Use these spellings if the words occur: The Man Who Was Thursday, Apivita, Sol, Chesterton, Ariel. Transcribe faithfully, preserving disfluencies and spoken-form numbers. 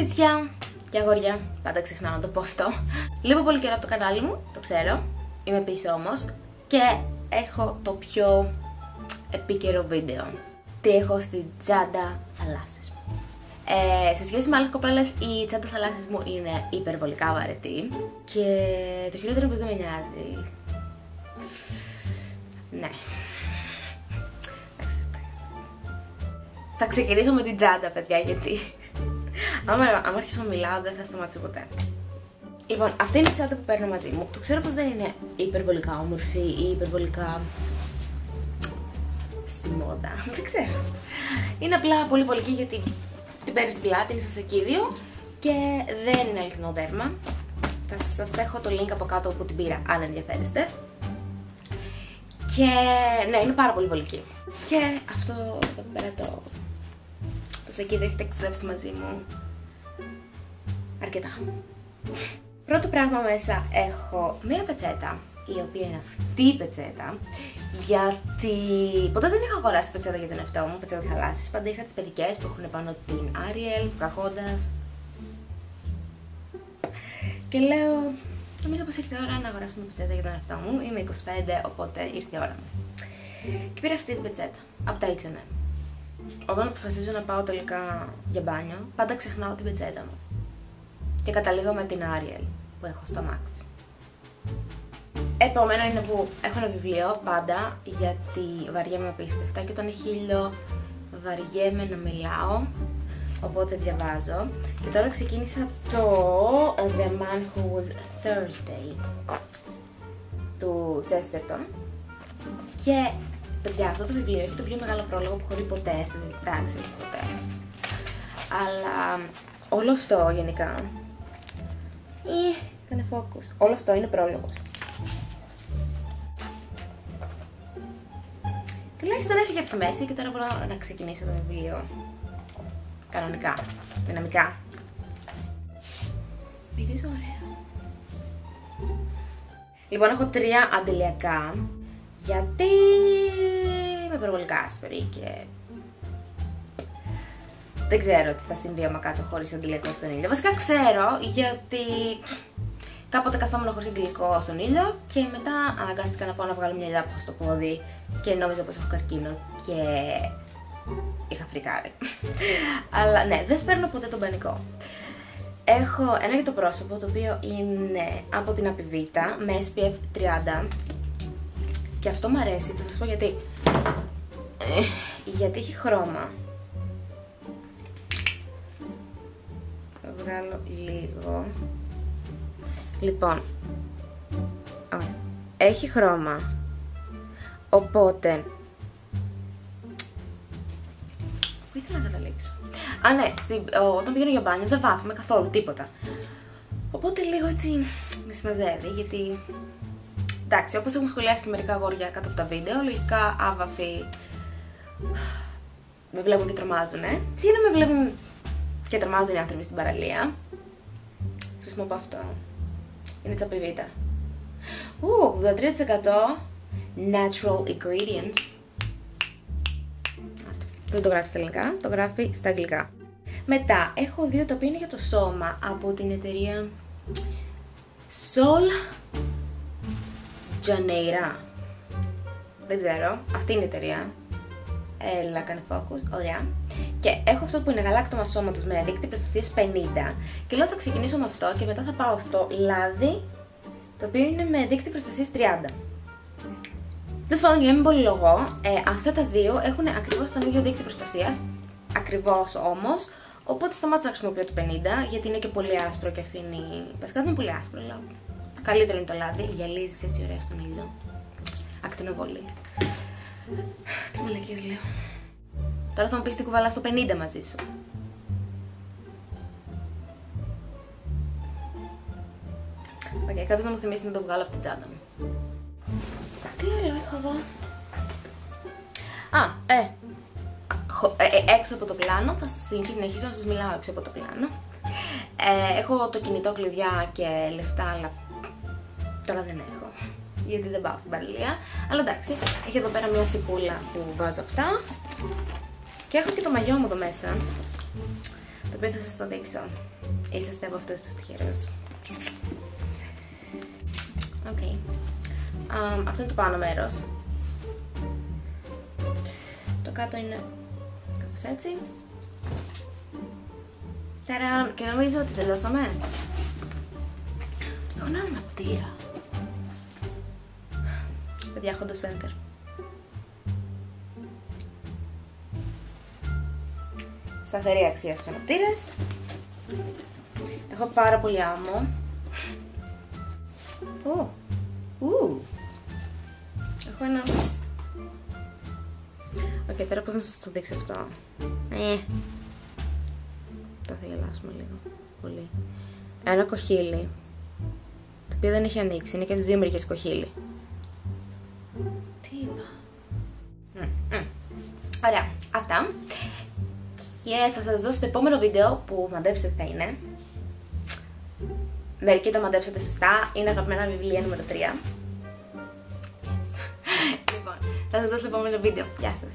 Κορίτσια και αγόρια, πάντα ξεχνάω να το πω αυτό. Λείπω πολύ καιρό από το κανάλι μου, το ξέρω. Είμαι πίσω όμως και έχω το πιο επίκαιρο βίντεο. Τι έχω στην τσάντα θαλάσσης μου. Ε, σε σχέση με άλλες κοπέλες, η τσάντα θαλάσσης μου είναι υπερβολικά βαρετή. Και το χειρότερο είναι πως δεν με νοιάζει. Ναι. Θα ξεκινήσω με την τσάντα, παιδιά, γιατί άμα, άμα αρχίσω να μιλάω δεν θα σταματήσω ποτέ. Λοιπόν, αυτή είναι η τσάντα που παίρνω μαζί μου. Το ξέρω πως δεν είναι υπερβολικά όμορφη ή υπερβολικά στη μόδα, δεν ξέρω. Είναι απλά πολύ βολική γιατί την παίρνεις στην πλάτη, είναι σακίδιο και δεν είναι αληθινό δέρμα. Θα σας έχω το link από κάτω όπου την πήρα, αν ενδιαφέρεστε. Και ναι, είναι πάρα πολύ βολική. Και αυτό εδώ πέρα το, το σακίδιο έχετε εξεδέψει μαζί μου αρκετά. Πρώτο πράγμα μέσα έχω μία πετσέτα, η οποία είναι αυτή η πετσέτα, γιατί ποτέ δεν είχα αγοράσει πετσέτα για τον εαυτό μου, πετσέτα θαλάσσης. Πάντα είχα τις παιδικές που έχουν πάνω την Ariel, καχώντας. Και λέω, νομίζω πως ήρθε η ώρα να αγοράσουμε πετσέτα για τον εαυτό μου. Είμαι είκοσι πέντε, οπότε ήρθε η ώρα μου. Και πήρα αυτή την πετσέτα, από τα έιτς εν εμ. Όταν αποφασίζω να πάω τελικά για μπάνιο, πάντα ξεχνάω την πετσέτα μου. Και καταλήγω με την Ariel που έχω στο αμάξι. Επομένως είναι που έχω ένα βιβλίο πάντα, γιατί βαριέμαι απίστευτα και όταν έχει ήλιο βαριέμαι να μιλάω, οπότε διαβάζω. Και τώρα ξεκίνησα το The Man Who Was Thursday του Chesterton. Και παιδιά, αυτό το βιβλίο έχει το πιο μεγάλο πρόλογο που έχω δει ποτέ, εντάξει όχι ποτέ, αλλά όλο αυτό γενικά ή έκανε focus, όλο αυτό είναι πρόλογος. Τουλάχιστον έφυγε από τη μέση και τώρα μπορώ να ξεκινήσω το βιβλίο κανονικά, δυναμικά. Μυρίζω ωραία. Λοιπόν, έχω τρία αντιλιακά γιατί είμαι υπερβολικά άσπρη και δεν ξέρω τι θα συμβεί άμα κάτσω χωρίς αντιλιακό στον ήλιο. Βασικά ξέρω γιατί κάποτε καθόμουν χωρίς αντιλιακό στον ήλιο και μετά αναγκάστηκα να πάω να βγάλω μια ελιά που είχα στο πόδι και νόμιζα πως έχω καρκίνο και είχα φρικάρει. Αλλά ναι, δεν σπέρνω ποτέ τον πανικό. Έχω ένα για το πρόσωπο το οποίο είναι από την Apivita με ες πι εφ τριάντα και αυτό μου αρέσει, θα σας πω γιατί. Γιατί έχει χρώμα. Θα βγάλω λίγο. Λοιπόν, έχει χρώμα. Οπότε, πού ήθελα να καταλήξω. Α, ναι, στη, όταν πηγαίνω για μπάνιο δεν βάφουμε καθόλου τίποτα. Οπότε λίγο έτσι με συμμαζεύει, γιατί εντάξει, όπως έχουν σχολιάσει και μερικά αγόρια κάτω από τα βίντεο, λογικά άβαφοι με βλέπουν και τρομάζουν. Ε. Τι είναι με βλέπουν και τρομάζουν οι άνθρωποι στην παραλία. Χρησιμοποιώ αυτό. Είναι της Apivita. Ου, ογδόντα τρία τοις εκατό. Natural ingredients. Δεν το γράφει στα ελληνικά, το γράφει στα αγγλικά. Μετά έχω δύο τα οποία είναι για το σώμα από την εταιρεία Sol Janeira. Δεν ξέρω, αυτή είναι η εταιρεία. Έλα, κάνε focus, ωραία. Και έχω αυτό που είναι γαλάκτωμα σώματος με δείκτη προστασίας πενήντα. Και λέω θα ξεκινήσω με αυτό και μετά θα πάω στο λάδι, το οποίο είναι με δείκτη προστασίας τριάντα. Τέλος πάντων, για να μην πολυλογώ, ε, αυτά τα δύο έχουν ακριβώς τον ίδιο δείκτη προστασίας, ακριβώς όμως, οπότε σταμάτησα να χρησιμοποιώ το πενήντα, γιατί είναι και πολύ άσπρο και αφήνει. Βασικά δεν είναι πολύ άσπρο, αλλά καλύτερο είναι το λάδι, γυαλίζεις έτσι ωραία στον ήλιο. Ακτινοβολείς. Τι μαλακίες λέω. Τώρα θα μου πεις τι κουβαλά στο πενήντα μαζί σου. Οκ, okay, κάποιος να μου θυμίσει να το βγάλω από την τσάντα μου. Τι άλλο έχω εδώ. Α, ε, έξω από το πλάνο, θα σας συνεχίσω να σας μιλάω έξω από το πλάνο. Ε, έχω το κινητό, κλειδιά και λεφτά, αλλά τώρα δεν έχω, γιατί δεν πάω στην παραλία. Αλλά εντάξει, έχει εδώ πέρα μια θυπούλα που βάζω αυτά. Και έχω και το μαγιό μου εδώ μέσα, το οποίο θα σας το δείξω. Είσαστε από αυτούς τους τυχερούς. Okay. Um, αυτό είναι το πάνω μέρος. Το κάτω είναι κάπως έτσι. Ταραν! Και νομίζω ότι τελειώσαμε. Έχω έναν αναπτήρα. Παιδιά, έχω το center. Σταθερή αξία στους αναπτήρες. Έχω πάρα πολύ άμμο. Ου! Ου! Έχω ένα... Οκ, τώρα πώς να σας το δείξω αυτό. Ε. Τώρα θα γελάσουμε λίγο. Πολύ. Ένα κοχύλι. Το οποίο δεν έχει ανοίξει. Είναι και τις δύο μερικές κοχύλι. Τι είπα. Mm, mm. Ωραία. Αυτά. Και θα σας δώσω στο επόμενο βίντεο που μαντέψετε τι θα είναι. Μερικοί το μαντέψατε σωστά. Είναι αγαπημένα βιβλία νούμερο τρία. Yes. Λοιπόν, θα σας δώσω στο επόμενο βίντεο. Γεια σας.